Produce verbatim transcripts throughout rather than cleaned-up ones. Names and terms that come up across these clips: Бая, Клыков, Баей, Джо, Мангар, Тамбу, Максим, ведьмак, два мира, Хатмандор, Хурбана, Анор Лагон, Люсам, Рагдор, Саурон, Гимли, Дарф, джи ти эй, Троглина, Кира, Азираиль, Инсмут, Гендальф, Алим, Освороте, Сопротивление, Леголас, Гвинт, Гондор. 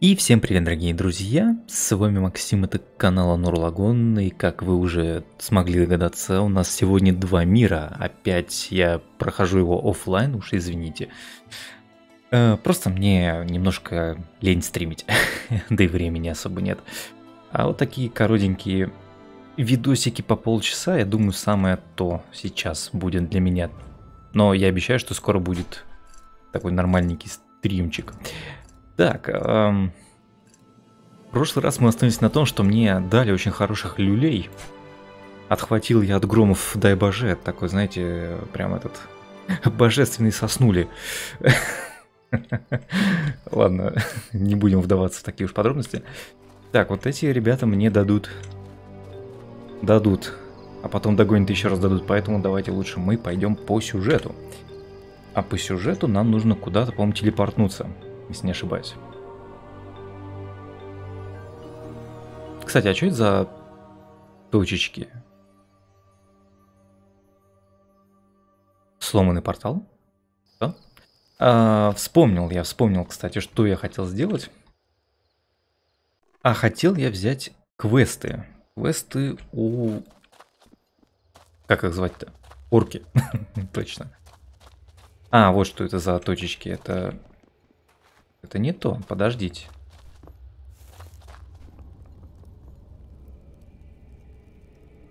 И всем привет, дорогие друзья, с вами Максим, это канал Анор Лагон, и как вы уже смогли догадаться, у нас сегодня два мира, опять я прохожу его офлайн, уж извините, просто мне немножко лень стримить, да и времени особо нет. А вот такие коротенькие видосики по полчаса, я думаю, самое то сейчас будет для меня, но я обещаю, что скоро будет такой нормальненький стримчик. Так, эм, в прошлый раз мы остановились на том, что мне дали очень хороших люлей. Отхватил я от громов, дай боже, такой, знаете, прям этот божественный соснули. Ладно, не будем вдаваться в такие уж подробности. Так, вот эти ребята мне дадут, дадут, а потом догонят еще раз дадут, поэтому давайте лучше мы пойдем по сюжету. А по сюжету нам нужно куда-то, по-моему, телепортнуться. Если не ошибаюсь. Кстати, а что это за точечки? Сломанный портал? Да? А, вспомнил я, вспомнил, кстати, что я хотел сделать. А хотел я взять квесты. Квесты у... Как их звать-то? Орки. Точно. А, вот что это за точечки. Это... Это не то, подождите.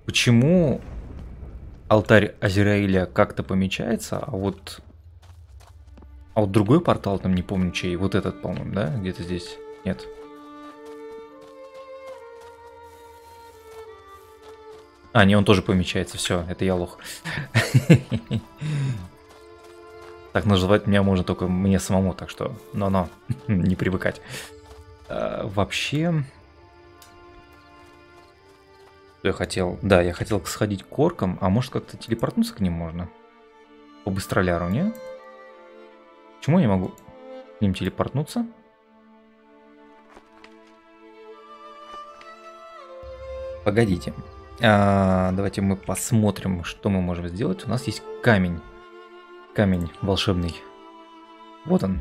Почему алтарь Азираиля как-то помечается, а вот... А вот другой портал, там не помню чей, вот этот, по-моему, да? Где-то здесь? Нет. А, не, он тоже помечается, все, это я лох. Так называть меня можно только мне самому, так что, но-но, не привыкать. А, вообще, я хотел, да, я хотел сходить к оркам, а может как-то телепортнуться к ним можно? По быстроляру, не? Почему я не могу к ним телепортнуться? Погодите, а, давайте мы посмотрим, что мы можем сделать. У нас есть камень. Камень волшебный. Вот он.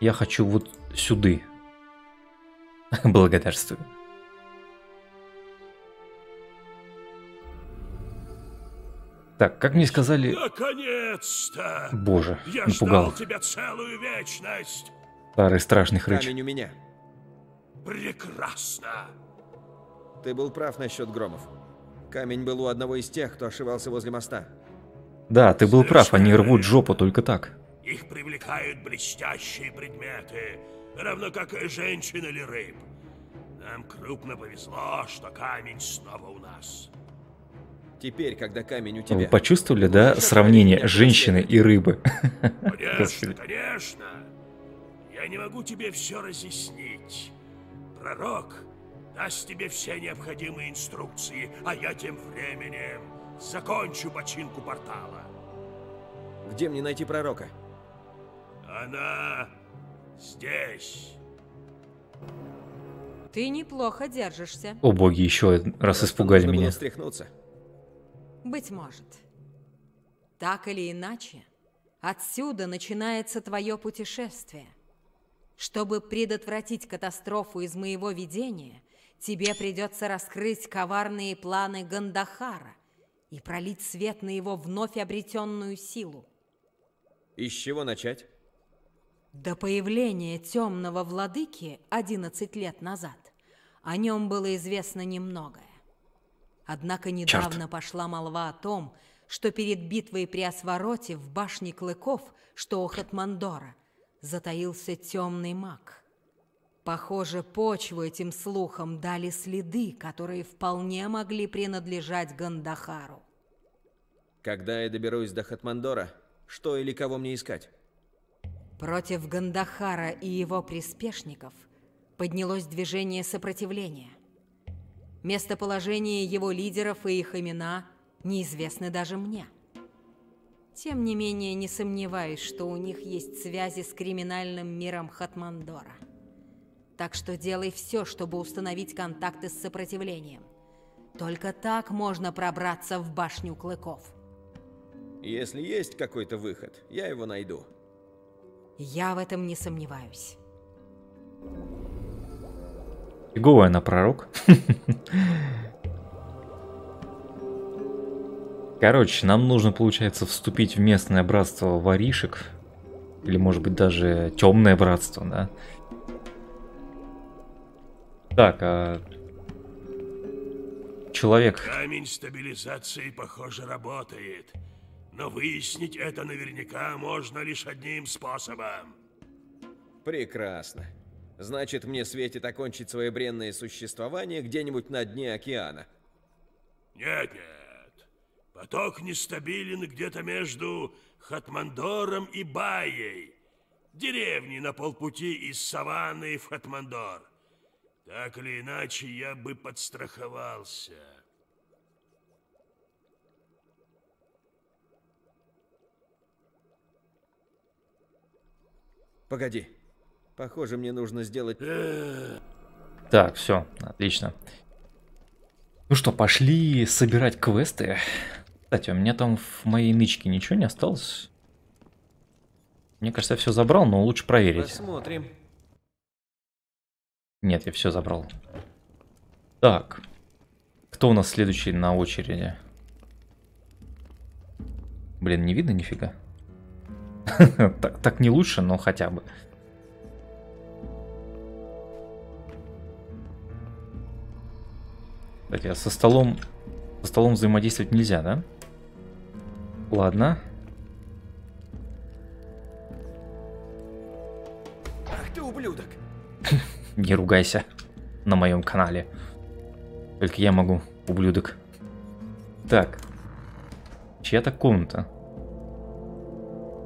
Я хочу вот сюды. Благодарствую. Так, как мне сказали... Наконец-то! Боже, я напугал. Ждал тебя целую вечность. Старый страшный хрыч. Камень у меня. Прекрасно. Ты был прав насчет громов. Камень был у одного из тех, кто ошивался возле моста. Да, ты был прав, они рвут жопу только так. Их привлекают блестящие предметы, равно как и женщин или рыб. Нам крупно повезло, что камень снова у нас. Теперь, когда камень у тебя... Вы почувствовали, да, сравнение женщины и рыбы? Конечно, конечно. Я не могу тебе все разъяснить. Пророк даст тебе все необходимые инструкции, а я тем временем... закончу починку портала. Где мне найти пророка? Она здесь. Ты неплохо держишься. О боги, еще раз испугали меня. Быть может. Так или иначе, отсюда начинается твое путешествие. Чтобы предотвратить катастрофу из моего видения, тебе придется раскрыть коварные планы Гандохара и пролить свет на его вновь обретенную силу. И с чего начать? До появления темного владыки одиннадцать лет назад о нем было известно немногое. Однако недавно Черт. пошла молва о том, что перед битвой при Освороте в башне Клыков, что у Хатмандора, затаился темный маг. Похоже, почву этим слухам дали следы, которые вполне могли принадлежать Гандохару. Когда я доберусь до Хатмандора, что или кого мне искать? Против Гандохара и его приспешников поднялось движение сопротивления. Местоположение его лидеров и их имена неизвестны даже мне. Тем не менее, не сомневаюсь, что у них есть связи с криминальным миром Хатмандора. Так что делай все, чтобы установить контакты с сопротивлением. Только так можно пробраться в башню Клыков. Если есть какой-то выход, я его найду. Я в этом не сомневаюсь. Фиговая она пророк. Короче, нам нужно, получается, вступить в местное братство воришек. Или, может быть, даже темное братство, да? Так, а... Человек. Камень стабилизации, похоже, работает. Но выяснить это наверняка можно лишь одним способом. Прекрасно. Значит, мне светит окончить свое бренное существование где-нибудь на дне океана. Нет, нет. Поток нестабилен где-то между Хатмандором и Баей. Деревни на полпути из саванны в Хатмандор. Так или иначе, я бы подстраховался. Погоди. Похоже, мне нужно сделать... Так, все, отлично. Ну что, пошли собирать квесты. Кстати, у меня там в моей нычке ничего не осталось. Мне кажется, я все забрал, но лучше проверить. Посмотрим. Нет, я все забрал. Так. Кто у нас следующий на очереди? Блин, не видно нифига. Так не лучше, но хотя бы. Кстати, а со столом... Со столом взаимодействовать нельзя, да? Ладно. Ах ты, ублюдок! Не ругайся на моем канале. Только я могу, ублюдок. Так. Чья-то комната.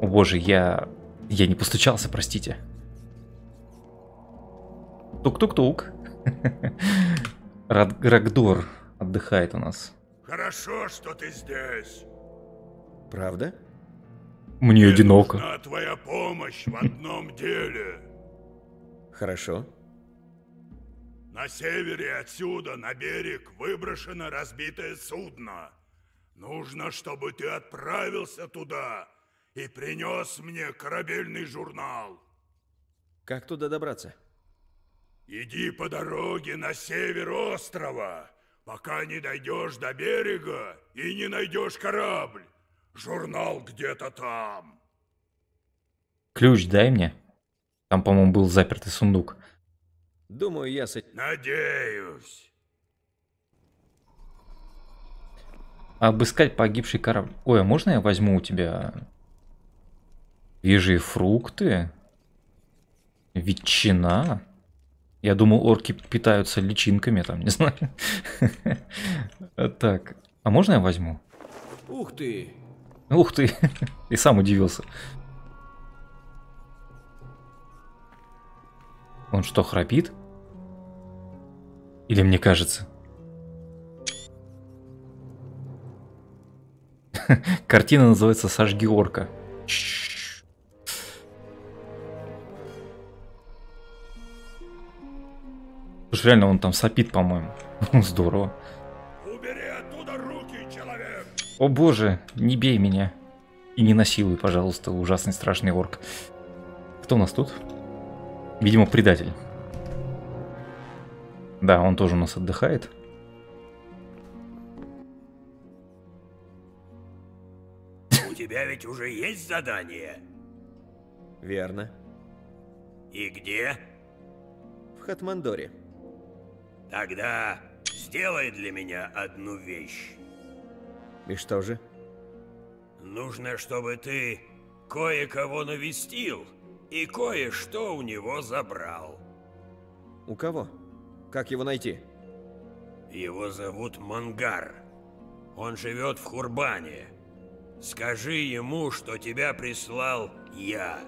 О боже, я... Я не постучался, простите. Тук-тук-тук. Рагдор отдыхает у нас. Хорошо, что ты здесь. Правда? Мне одиноко. Нужна твоя помощь в одном деле. Хорошо. На севере отсюда, на берег, выброшено разбитое судно. Нужно, чтобы ты отправился туда и принес мне корабельный журнал. Как туда добраться? Иди по дороге на север острова, пока не дойдешь до берега и не найдешь корабль. Журнал где-то там. Ключ дай мне. Там, по-моему, был запертый сундук. Думаю, я с... Надеюсь. Обыскать погибший корабль. Ой, а можно я возьму у тебя свежие фрукты? Ветчина? Я думал, орки питаются личинками, там, не знаю. Так, а можно я возьму? Ух ты! Ух ты! И сам удивился. Он что, храпит? Или мне кажется? Картина называется «Сожги орка». Слушай, реально он там сопит, по-моему. Здорово. Убери оттуда руки, человек! О боже, не бей меня. И не насилуй, пожалуйста, ужасный страшный орк. Кто у нас тут? Видимо, предатель. Да, он тоже у нас отдыхает. У тебя ведь уже есть задание? Верно. И где? В Хатмандоре. Тогда сделай для меня одну вещь. И что же? Нужно, чтобы ты кое-кого навестил. И кое-что у него забрал. У кого? Как его найти? Его зовут Мангар. Он живет в Хурбане. Скажи ему, что тебя прислал я.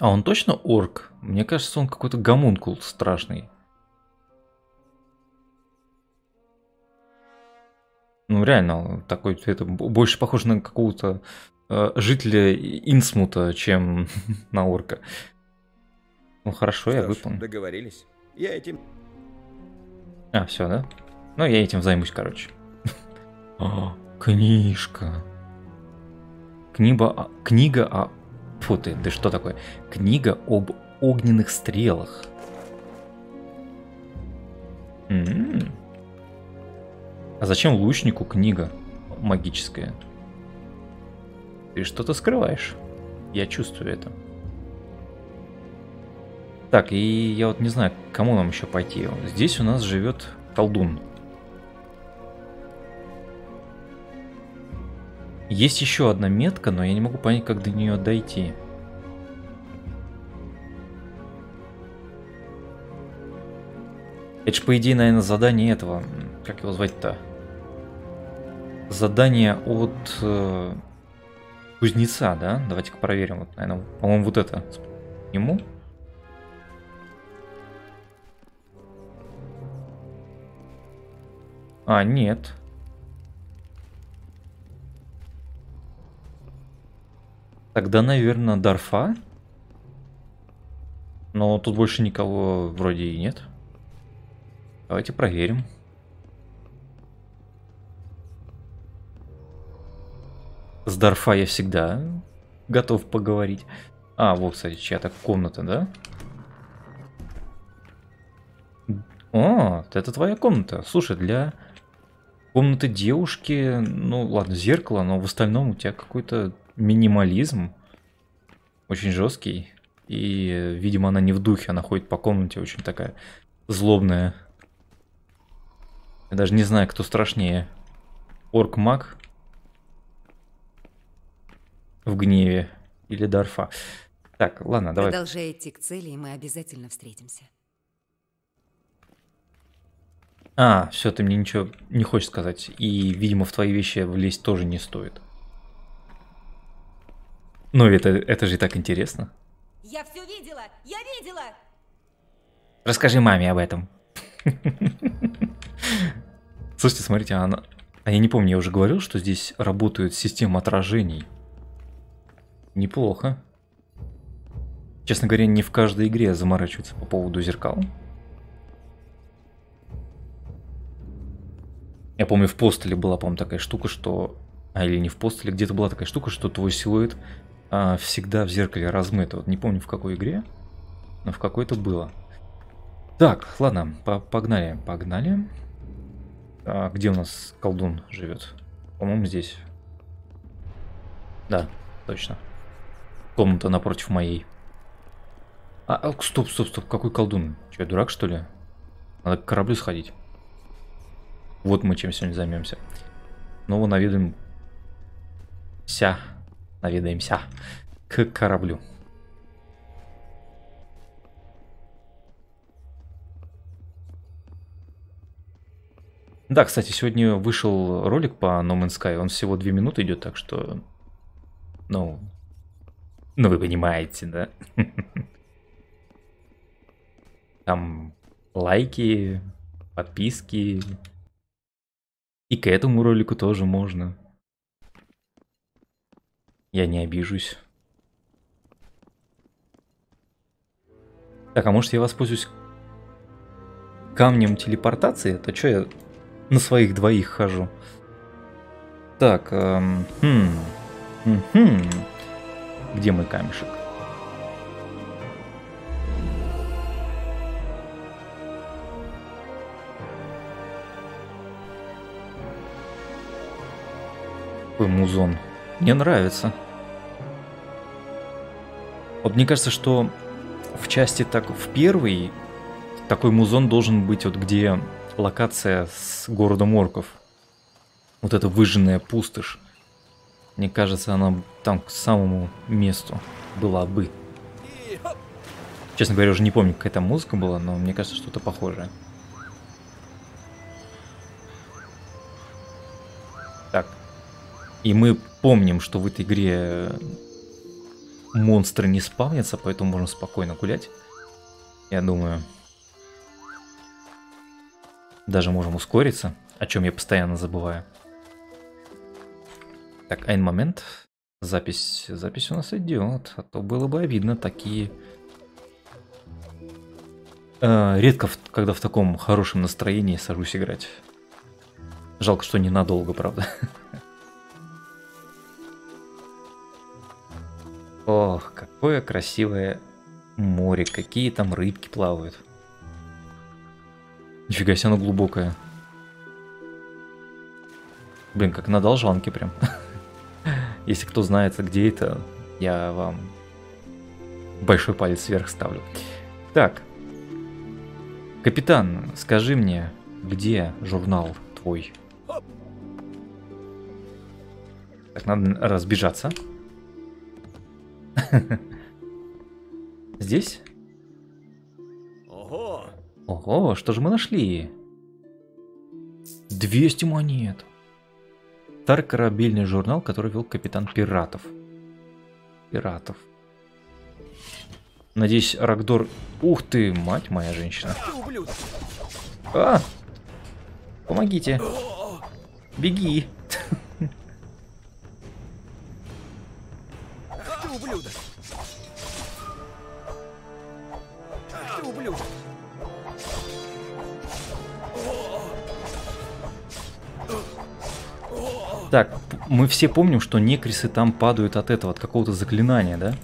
А он точно орк? Мне кажется, он какой-то гомункул страшный. Ну реально, такой, это больше похож на какого-то... жителя Инсмута, чем на орка. Ну хорошо, что я выполнил. Договорились. Я этим... А, все, да? Ну, я этим займусь, короче. О, книжка. Книга о... Книга о... Фу ты, да что такое? Книга об огненных стрелах. М-м-м. А зачем лучнику книга магическая? Ты что-то скрываешь. Я чувствую это. Так, и я вот не знаю, к кому нам еще пойти. Здесь у нас живет колдун. Есть еще одна метка, но я не могу понять, как до нее дойти. Это же, по идее, наверное, задание этого... Как его звать-то? Задание от... Э, кузнеца, да? Давайте-ка проверим. Вот, наверное, по-моему, вот это. Ему... А, нет. Тогда, наверное, Дарфа. Но тут больше никого вроде и нет. Давайте проверим. С Дарфа я всегда готов поговорить. А, вот, кстати, чья-то комната, да? О, это твоя комната. Слушай, для... комната девушки, ну ладно, зеркало, но в остальном у тебя какой-то минимализм, очень жесткий, и, видимо, она не в духе, она ходит по комнате очень такая злобная. Я даже не знаю, кто страшнее, орк-маг в гневе или Дарфа. Так, ладно, давай. Продолжай идти к цели, и мы обязательно встретимся. А, все, ты мне ничего не хочешь сказать. И, видимо, в твои вещи влезть тоже не стоит. Ну, это, это же и так интересно. Я все видела! Я видела! Расскажи маме об этом. Слушайте, смотрите, она... А я не помню, я уже говорил, что здесь работают системы отражений. Неплохо. Честно говоря, не в каждой игре заморачиваются по поводу зеркал. Я помню, в Постеле была, по-моему, такая штука, что... А, или не в Постеле, где-то была такая штука, что твой силуэт а, всегда в зеркале размыт. Вот не помню, в какой игре, но в какой-то было. Так, ладно, по погнали, погнали. А, где у нас колдун живет? По-моему, здесь. Да, точно. Комната напротив моей. А, а, стоп, стоп, стоп, какой колдун? Че, я дурак, что ли? Надо к кораблю сходить. Вот мы чем сегодня займемся. Снова наведаемся. Наведаемся. К кораблю. Да, кстати, сегодня вышел ролик по No Man's Sky. Он всего две минуты идет, так что... Ну... Ну вы понимаете, да? Там лайки, подписки... И к этому ролику тоже можно. Я не обижусь. Так, а может я воспользуюсь камнем телепортации? Это что я на своих двоих хожу? Так, эм, хм, хм, хм. Где мой камешек? Какой музон. Мне нравится. Вот мне кажется, что в части так в первой такой музон должен быть, вот где локация с городом орков. Вот эта выжженная пустошь. Мне кажется, она там к самому месту была бы. Честно говоря, уже не помню, какая там музыка была, но мне кажется, что-то похожее. Так. И мы помним, что в этой игре монстры не спавнятся, поэтому можно спокойно гулять. Я думаю, даже можем ускориться, о чем я постоянно забываю. Так, один момент. Запись, запись у нас идет, а то было бы обидно такие. Э, редко, когда в таком хорошем настроении сажусь играть. Жалко, что ненадолго, правда. Ох, какое красивое Море, какие там рыбки плавают. Нифига себе, оно глубокое. Блин, как на должанке прям. Если кто знает, где это, я вам большой палец вверх ставлю. Так. Капитан, скажи мне, где журнал твой? Так, надо разбежаться. Здесь? Ого. Ого, что же мы нашли? двести монет. Старый корабельный журнал, который вел капитан пиратов. Пиратов. Надеюсь, Рагдор... Ух ты, мать моя женщина. А! Помогите. Беги. Так, мы все помним, что некрисы там падают от этого, от какого-то заклинания, да?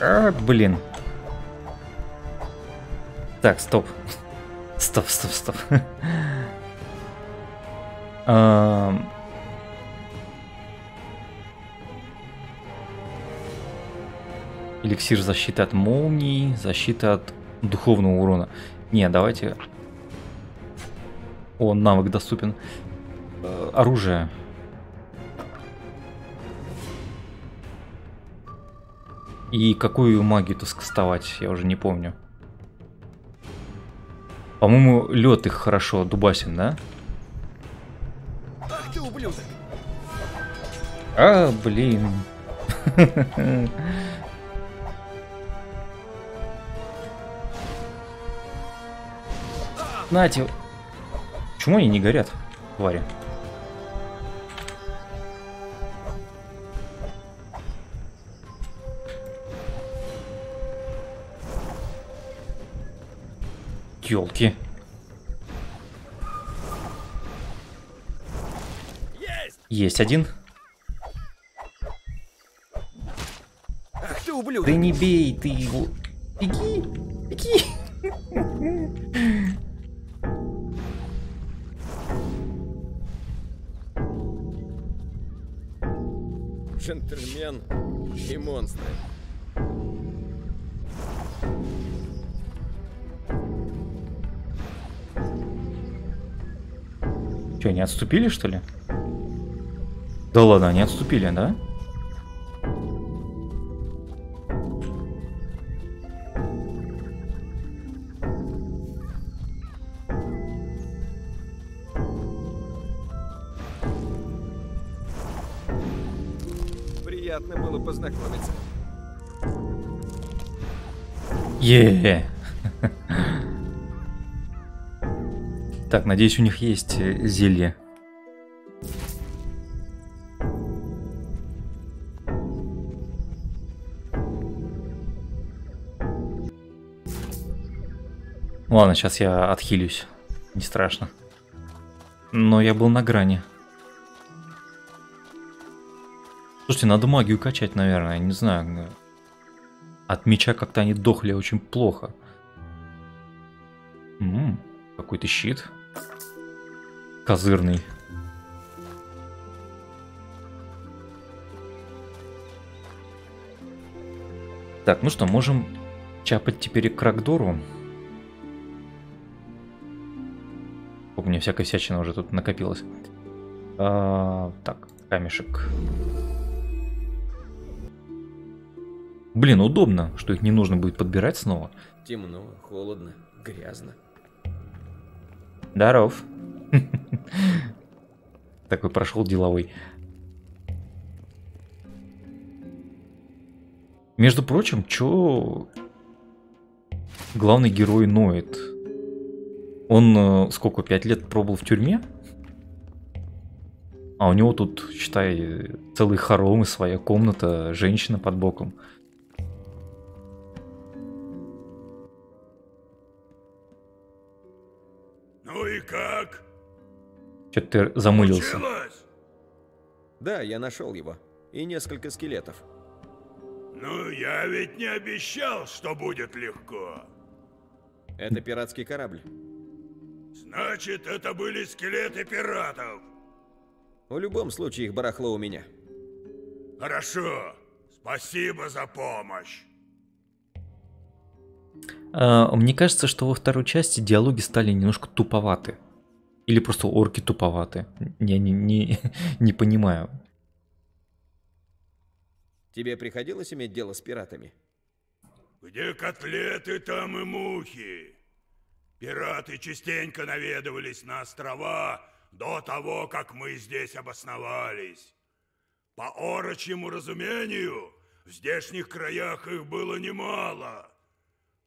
А, блин. Так, стоп. Стоп, стоп, стоп. А... Эликсир защиты от молний, защита от духовного урона. Не, давайте. О, навык доступен. Э, оружие. И какую магию-то скастовать, я уже не помню. По-моему, лед их хорошо дубасен, да? Ах ты, ублюдок! А, блин. Нате. Почему они не горят, твари? Ёлки. Есть, Есть один. Ах ты, ублюдок. Да не бей ты его. Беги, беги. Джентльмен и монстр. Че, они отступили, что ли? Да ладно, они отступили, да? Познакомиться. Е-е-е. Так, надеюсь, у них есть зелье. Ладно, сейчас я отхилюсь. Не страшно. Но я был на грани. Слушайте, надо магию качать, наверное, я не знаю. От меча как-то они дохли очень плохо. Какой-то щит. Козырный. Так, ну что, можем чапать теперь к Рагдору. У меня всякая всячина уже тут накопилась. А, так, камешек. Блин, удобно, что их не нужно будет подбирать снова. Темно, холодно, грязно. Здоров. Такой прошел деловой. Между прочим, чё... Главный герой ноет. Он сколько, пять лет пробыл в тюрьме? А у него тут, считай, целый хором и своя комната, женщина под боком. Ну и как? Что-то ты замылился. Получилось? Да, я нашел его. И несколько скелетов. Ну, я ведь не обещал, что будет легко. Это пиратский корабль. Значит, это были скелеты пиратов. В любом случае, их барахло у меня. Хорошо. Спасибо за помощь. А, мне кажется, что во второй части диалоги стали немножко туповаты. Или просто орки туповаты. Я не, не, не понимаю. Тебе приходилось иметь дело с пиратами? Где котлеты, там и мухи. Пираты частенько наведывались на острова до того, как мы здесь обосновались. По орочьему разумению, в здешних краях их было немало.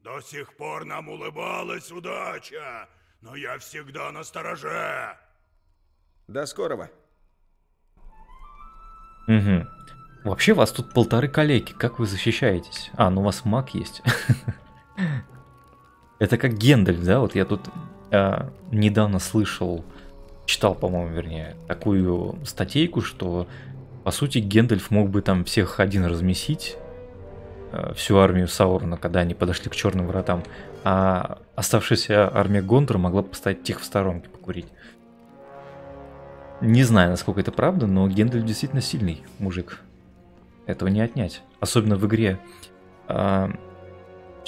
До сих пор нам улыбалась удача, но я всегда настороже. До скорого. Угу. Вообще вас тут полторы калеки, как вы защищаетесь? А, ну у вас маг есть. Это как Гендальф, да? Вот я тут э, недавно слышал, читал, по-моему, вернее, такую статейку, что, по сути, Гендальф мог бы там всех один размесить, э, всю армию Саурона, когда они подошли к Черным Вратам, а оставшаяся армия Гондора могла бы поставить тихо в сторонке покурить. Не знаю, насколько это правда, но Гендальф действительно сильный мужик. Этого не отнять. Особенно в игре... Э,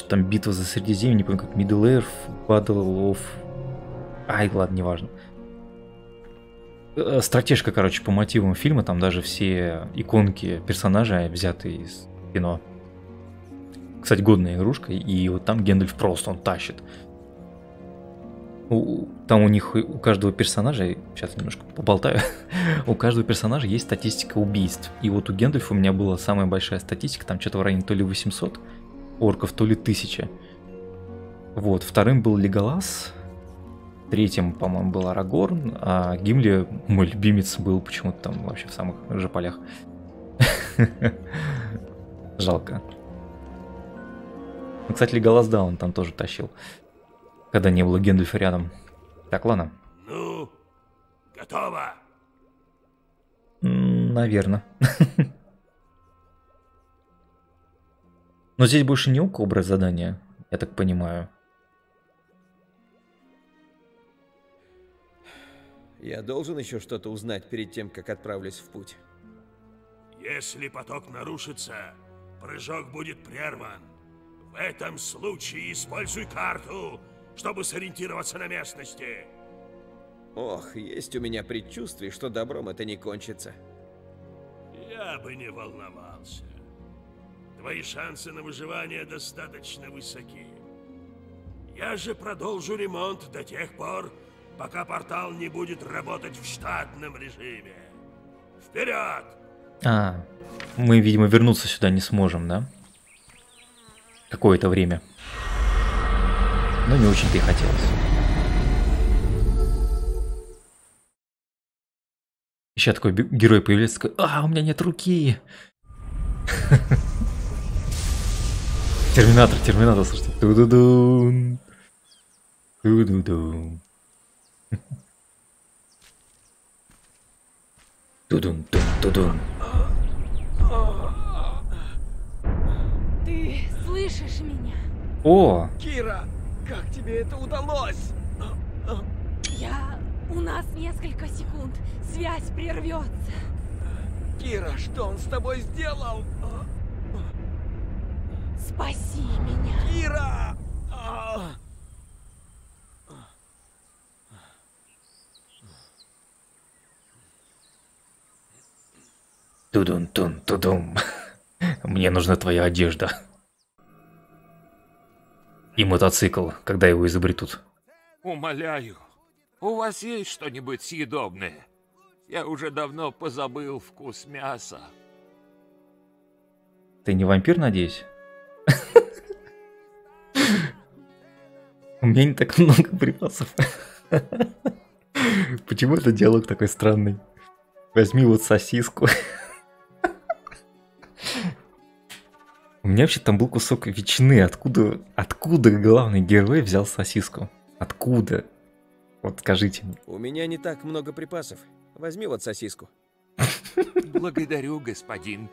там битва за Средиземье, не помню, как Middle Earth, Battle of... Ай, ладно, неважно. Стратежка, короче, по мотивам фильма, там даже все иконки персонажа взяты из кино. Кстати, годная игрушка, и вот там Гендальф просто, он тащит. У, там у них, у каждого персонажа, сейчас немножко поболтаю, у каждого персонажа есть статистика убийств. И вот у Гендальфа у меня была самая большая статистика, там что-то в районе то ли восемьсот, орков, то ли тысяча. Вот, вторым был Леголас, третьим, по-моему, был Арагорн, а Гимли, мой любимец, был почему-то там вообще в самых же полях. Жалко. Ну, кстати, Леголас, да, он там тоже тащил, когда не было Гендальфа рядом. Так, ладно. Ну, готово? Наверное. Но здесь больше не около образ задания, я так понимаю. Я должен еще что-то узнать перед тем, как отправлюсь в путь. Если поток нарушится, прыжок будет прерван. В этом случае используй карту, чтобы сориентироваться на местности. Ох, есть у меня предчувствие, что добром это не кончится. Я бы не волновался. Твои шансы на выживание достаточно высоки. Я же продолжу ремонт до тех пор, пока портал не будет работать в штатном режиме. Вперед! А, мы, видимо, вернуться сюда не сможем, да? Какое-то время. Но не очень-то и хотелось. Еще такой герой появляется, такой, а, у меня нет руки! Терминатор, терминатор, слушайте. Ту-ду-дун. Ту-ду-дун. Ту-дун-тун-ту-дун. Ты слышишь меня? О! Кира, как тебе это удалось? Я... У нас несколько секунд. Связь прервется. Кира, что он с тобой сделал? Спаси меня. Кира! Тудун-тун-тудум. Мне нужна твоя одежда. И мотоцикл, когда его изобретут. Умоляю, у вас есть что-нибудь съедобное? Я уже давно позабыл вкус мяса. Ты не вампир, надеюсь? У меня не так много припасов. Почему этот диалог такой странный? Возьми вот сосиску. У меня вообще там был кусок ветчины. Откуда, откуда главный герой взял сосиску? Откуда? Вот скажите мне. У меня не так много припасов. Возьми вот сосиску. Благодарю, господин.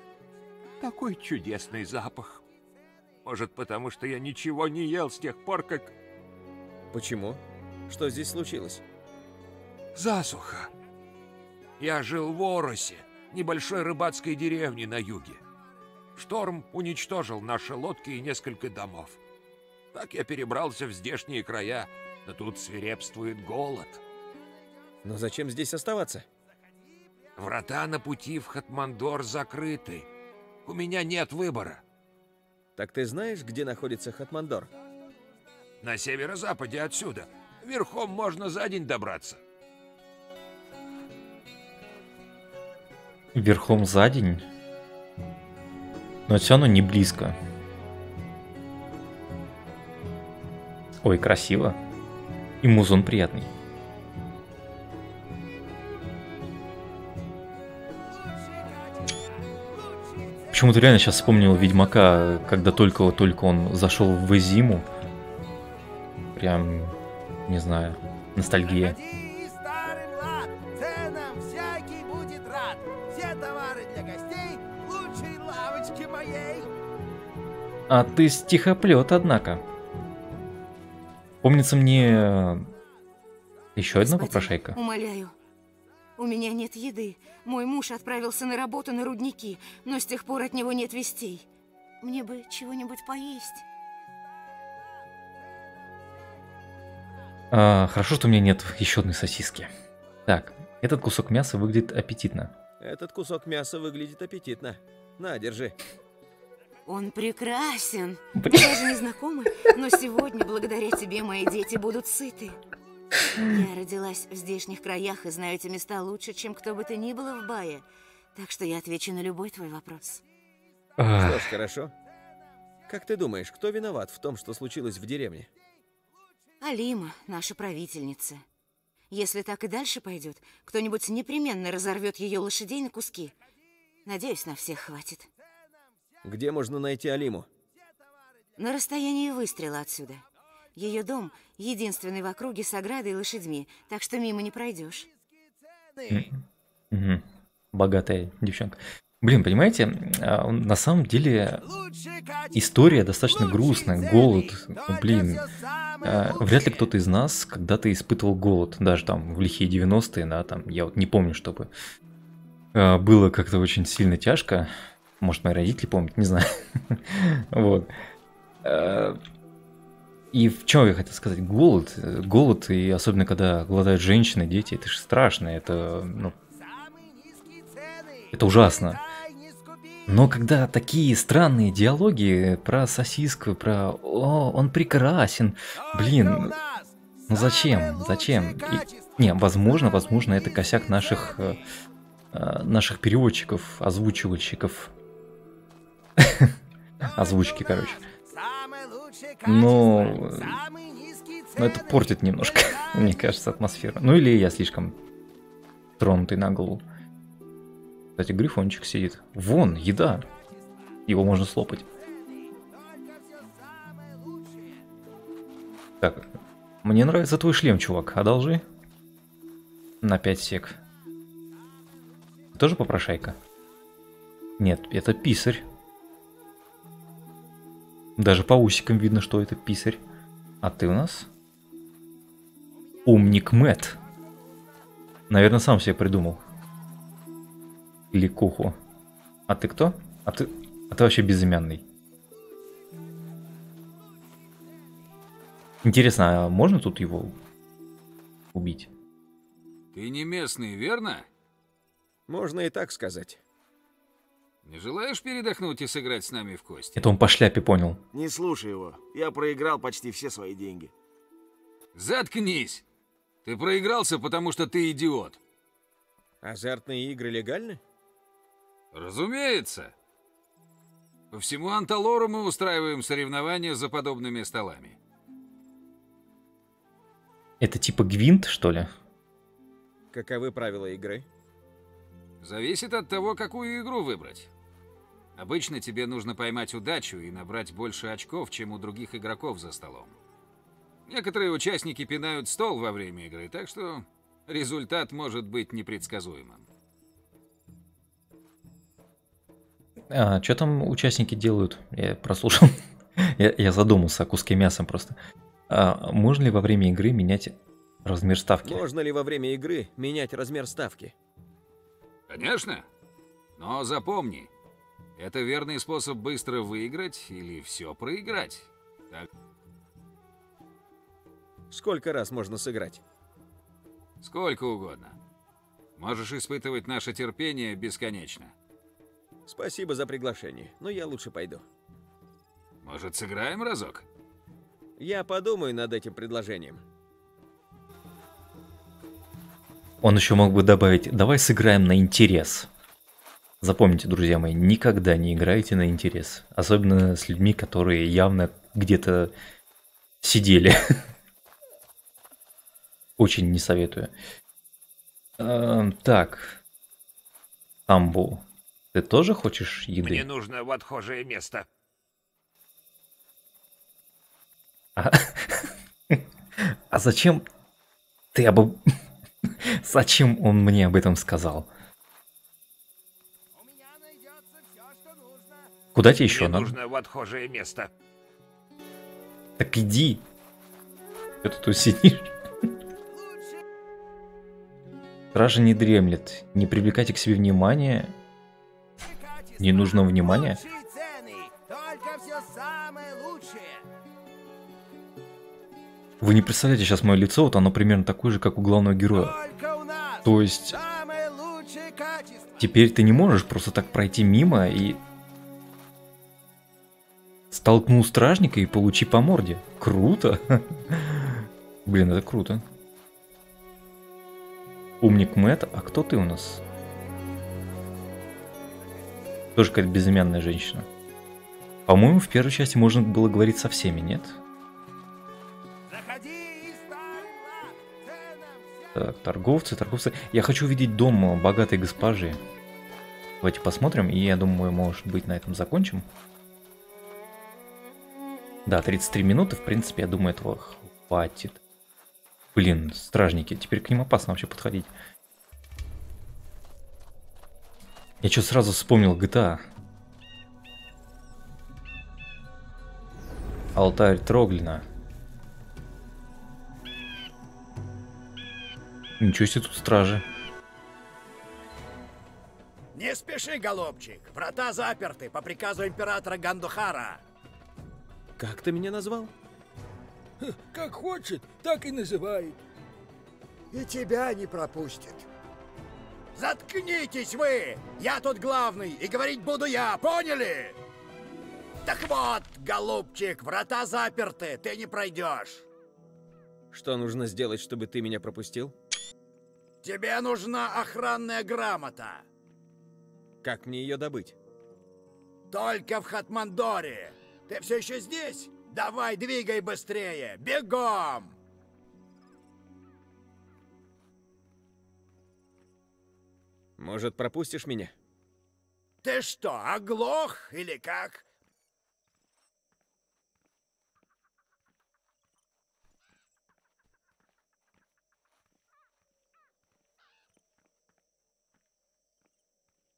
Такой чудесный запах. Может, потому что я ничего не ел с тех пор, как... Почему? Что здесь случилось? Засуха. Я жил в Оросе, небольшой рыбацкой деревне на юге. Шторм уничтожил наши лодки и несколько домов. Так я перебрался в здешние края, но тут свирепствует голод. Но зачем здесь оставаться? Врата на пути в Хатмандор закрыты. У меня нет выбора. Так ты знаешь, где находится Хатмандор? На северо-западе отсюда. Верхом можно за день добраться. Верхом за день? Но все равно не близко. Ой, красиво. И музон приятный. Почему-то реально сейчас вспомнил Ведьмака, когда только-только он зашел в Эзиму. Прям, не знаю, ностальгия. А ты стихоплет, однако. Помнится мне... Еще одна попрошайка. Умоляю. У меня нет еды. Мой муж отправился на работу на рудники, но с тех пор от него нет вестей. Мне бы чего-нибудь поесть. А, хорошо, что у меня нет еще одной сосиски. Так, этот кусок мяса выглядит аппетитно. Этот кусок мяса выглядит аппетитно. На, держи. Он прекрасен. Мы даже не знакомы, но сегодня благодаря тебе мои дети будут сыты. Я родилась в здешних краях и знаю эти места лучше, чем кто бы ты ни было в Бае. Так что я отвечу на любой твой вопрос. Что ж, хорошо. Как ты думаешь, кто виноват в том, что случилось в деревне? Алима, наша правительница. Если так и дальше пойдет, кто-нибудь непременно разорвет ее лошадей на куски. Надеюсь, на всех хватит. Где можно найти Алиму? На расстоянии выстрела отсюда. Ее дом единственный в округе с оградой и лошадьми, так что мимо не пройдешь. Mm-hmm. Богатая девчонка. Блин, понимаете, на самом деле история достаточно грустная. Голод, блин. Вряд ли кто-то из нас когда-то испытывал голод. Даже там в лихие девяностые, да, там, я вот не помню, чтобы было как-то очень сильно тяжко. Может, мои родители помнят, не знаю. Вот. И в чем я хотел сказать? Голод. Голод, и особенно когда голодают женщины, дети, это же страшно, это, ну, это ужасно. Но когда такие странные диалоги про сосиску, про «О, он прекрасен», блин, ну зачем, зачем? И, не, возможно, возможно, это косяк наших, наших переводчиков, озвучивальщиков. Озвучки, короче. Но... Но это портит немножко, мне кажется, атмосферу. Ну или я слишком тронутый на голову. Кстати, грифончик сидит. Вон, еда. Его можно слопать. Так, мне нравится твой шлем, чувак. Одолжи. На пять сек. Тоже попрошайка? Нет, это писарь. Даже по усикам видно, что это писарь. А ты у нас? Умник Мэтт. Наверное, сам себе придумал. Или куху. А ты кто? А ты, а ты вообще безымянный. Интересно, а можно тут его убить? Ты не местный, верно? Можно и так сказать. Не желаешь передохнуть и сыграть с нами в кости? Это он по шляпе понял. Не слушай его. Я проиграл почти все свои деньги. Заткнись! Ты проигрался, потому что ты идиот. Азартные игры легальны? Разумеется. По всему Анталору мы устраиваем соревнования за подобными столами. Это типа гвинт, что ли? Каковы правила игры? Зависит от того, какую игру выбрать. Обычно тебе нужно поймать удачу и набрать больше очков, чем у других игроков за столом. Некоторые участники пинают стол во время игры, так что результат может быть непредсказуемым. А, что там участники делают? Я прослушал. я, я задумался о куске мяса просто. А, можно ли во время игры менять размер ставки? Можно ли во время игры менять размер ставки? Конечно. Но запомни, это верный способ быстро выиграть или все проиграть. Так. Сколько раз можно сыграть? Сколько угодно. Можешь испытывать наше терпение бесконечно. Спасибо за приглашение, но я лучше пойду. Может, сыграем разок? Я подумаю над этим предложением. Он еще мог бы добавить: давай сыграем на интерес. Запомните, друзья мои, никогда не играйте на интерес. Особенно с людьми, которые явно где-то сидели. Очень не советую. Так. Тамбу, ты тоже хочешь еды? Мне нужно в отхожее место. А, а зачем ты об... Зачем он мне об этом сказал? У меня найдется все, что нужно. Куда тебе еще надо? Мне нужно в отхожее место. Так иди. Что ты тут сидишь? Стража не дремлет. Не привлекайте к себе внимания. Ненужного внимания. Вы не представляете сейчас мое лицо, вот оно примерно такое же, как у главного героя. То есть теперь ты не можешь просто так пройти мимо и столкнул стражника и получи по морде. Круто. Блин, это круто. Умник Мэтт, а кто ты у нас? Тоже какая-то безымянная женщина. По-моему, в первой части можно было говорить со всеми, нет? Так, торговцы, торговцы. Я хочу увидеть дом богатой госпожи. Давайте посмотрим, и я думаю, может быть, на этом закончим. Да, тридцать три минуты, в принципе, я думаю, этого хватит. Блин, стражники, теперь к ним опасно вообще подходить. Я что, сразу вспомнил джи ти эй. Алтарь Троглина. Ничего себе тут стражи. Не спеши, голубчик. Врата заперты по приказу императора Гандохара. Как ты меня назвал? Как хочет, так и называет. И тебя не пропустит. Заткнитесь вы! Я тут главный, и говорить буду я, поняли? Так вот, голубчик, врата заперты, ты не пройдешь. Что нужно сделать, чтобы ты меня пропустил? Тебе нужна охранная грамота. Как мне ее добыть? Только в Хатмандоре. Ты все еще здесь? Давай, двигай быстрее! Бегом! Может, пропустишь меня? Ты что, оглох или как?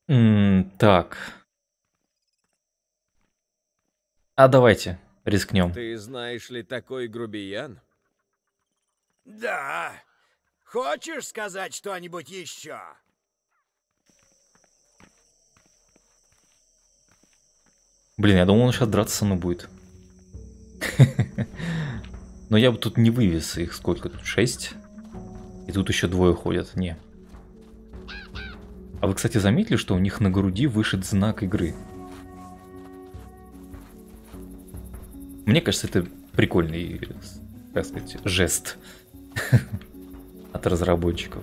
Mm, так. А давайте... рискнем. Ты знаешь ли такой грубиян? Да. Хочешь сказать что-нибудь еще? Блин, я думал, он сейчас драться со мной будет. Но я бы тут не вывез их. Сколько тут? Шесть? И тут еще двое ходят. Не. А вы, кстати, заметили, что у них на груди вышит знак игры? Мне кажется, это прикольный, как сказать, жест от разработчиков.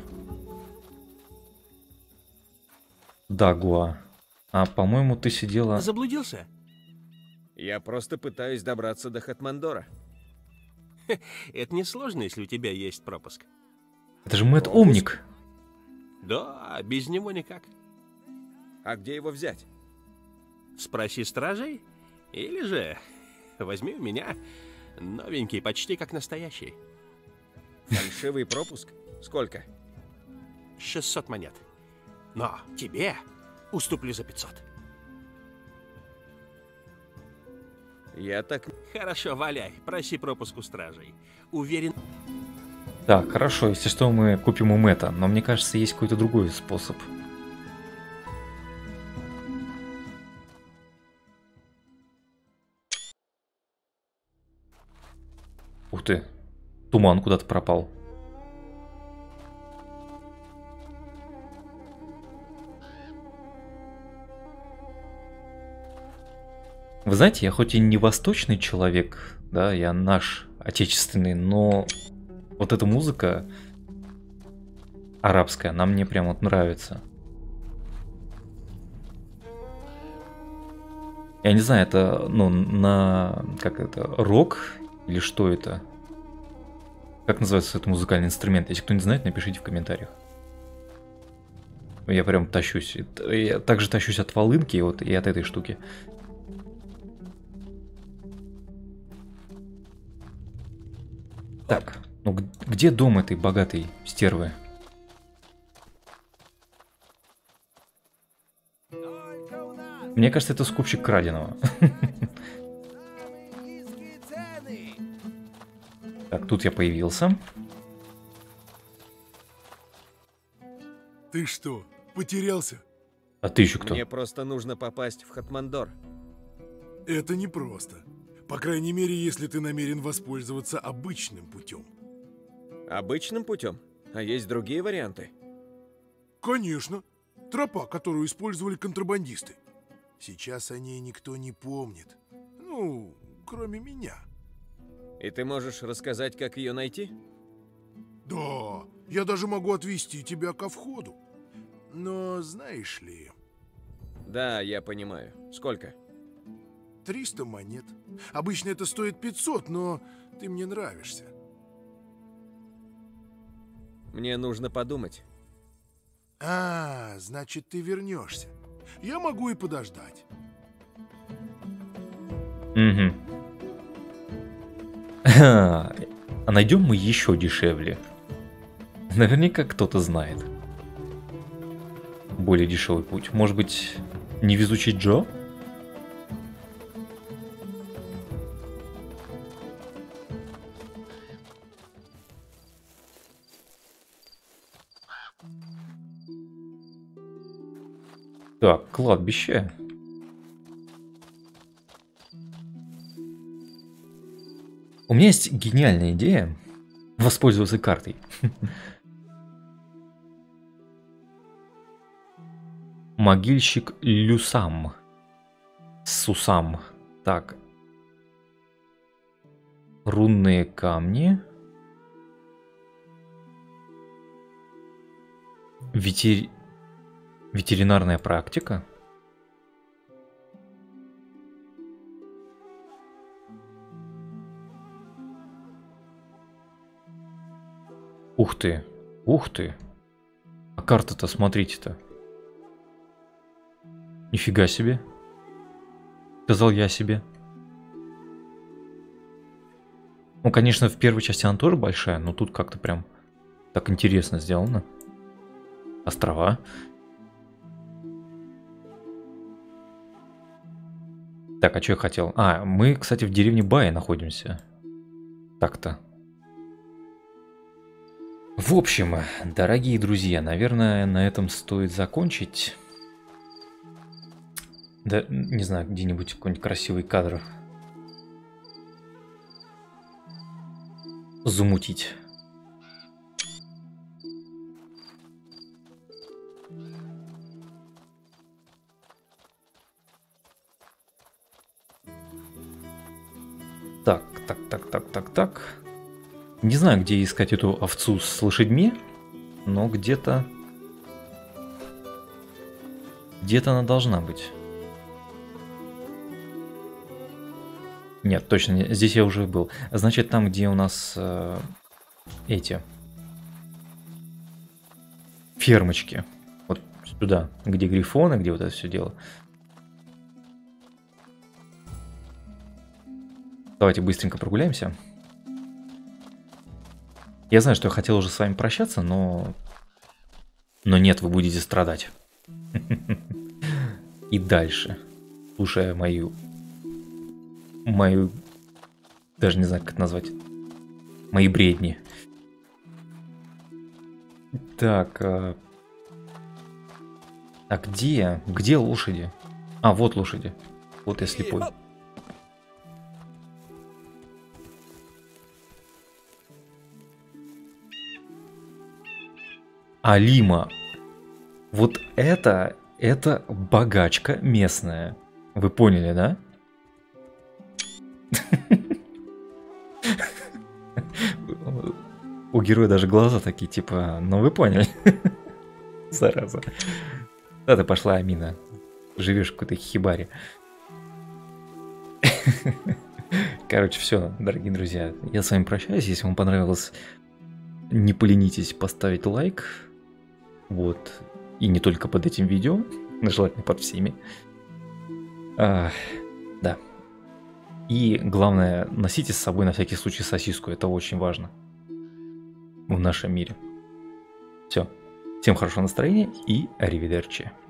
Да, Гуа. А, по-моему, ты сидела... Заблудился? Я просто пытаюсь добраться до Хатмандора. Это несложно, если у тебя есть пропуск. Это же Мэтт Умник. Да, без него никак. А где его взять? Спроси стражей или же... Возьми у меня новенький, почти как настоящий. Фальшивый пропуск? Сколько? шестьсот монет. Но тебе уступлю за пятьсот. Я так... Хорошо, валяй. Проси пропуск у стражей. Уверен... Так, хорошо. Если что, мы купим у Мэтта. Но мне кажется, есть какой-то другой способ. Ух ты. Туман куда-то пропал. Вы знаете, я хоть и не восточный человек, да, я наш, отечественный, но вот эта музыка арабская, она мне прям вот нравится. Я не знаю, это, ну, на, как это, рок или что это? Как называется этот музыкальный инструмент? Если кто не знает, напишите в комментариях. Я прям тащусь. Я также тащусь от волынки и вот и от этой штуки. Так, ну где дом этой богатой стервы? Мне кажется, это скупщик краденого. Так, тут я появился. Ты что, потерялся? А ты еще кто? Мне просто нужно попасть в Хатмандор. Это непросто. По крайней мере, если ты намерен воспользоваться обычным путем. Обычным путем? А есть другие варианты? Конечно. Тропа, которую использовали контрабандисты. Сейчас о ней никто не помнит. Ну, кроме меня. И ты можешь рассказать, как ее найти? Да, я даже могу отвезти тебя ко входу. Но знаешь ли... Да, я понимаю. Сколько? триста монет. Обычно это стоит пятьсот, но ты мне нравишься. Мне нужно подумать. А, значит, ты вернешься. Я могу и подождать. Угу. А найдем мы еще дешевле. Наверняка кто-то знает. Более дешевый путь. Может быть, невезучий Джо? Так, кладбище. У меня есть гениальная идея воспользоваться картой. Могильщик Люсам. Сусам. Так. Рунные камни. Ветер... Ветеринарная практика. Ух ты, ух ты. А карта-то, смотрите-то. Нифига себе. Сказал я себе. Ну, конечно, в первой части она тоже большая, но тут как-то прям так интересно сделано. Острова. Так, а что я хотел? А, мы, кстати, в деревне Баей находимся. Так-то. В общем, дорогие друзья, наверное, на этом стоит закончить. Да, не знаю, где-нибудь какой-нибудь красивый кадр замутить. Так, так, так, так, так, так. Не знаю, где искать эту овцу с лошадьми, но где-то... Где-то она должна быть. Нет, точно, здесь я уже был. Значит, там, где у нас э, эти... фермочки. Вот сюда, где грифоны, где вот это все дело. Давайте быстренько прогуляемся. Я знаю, что я хотел уже с вами прощаться, но... Но нет, вы будете страдать. И дальше, слушая мою мою... Даже не знаю, как это назвать. Мои бредни. Так. А, а где? Где лошади? А, вот лошади. Вот я слепой. Алима. Вот это... Это богачка местная. Вы поняли, да? У героя даже глаза такие, типа, ну вы поняли. Зараза. Да, ты пошла, Амина. Живешь в какой-то хибаре. Короче, все, дорогие друзья. Я с вами прощаюсь. Если вам понравилось, не поленитесь поставить лайк. Вот. И не только под этим видео. Желательно под всеми. А, да. И главное, носите с собой на всякий случай сосиску. Это очень важно. В нашем мире. Все. Всем хорошего настроения и аривидерчи.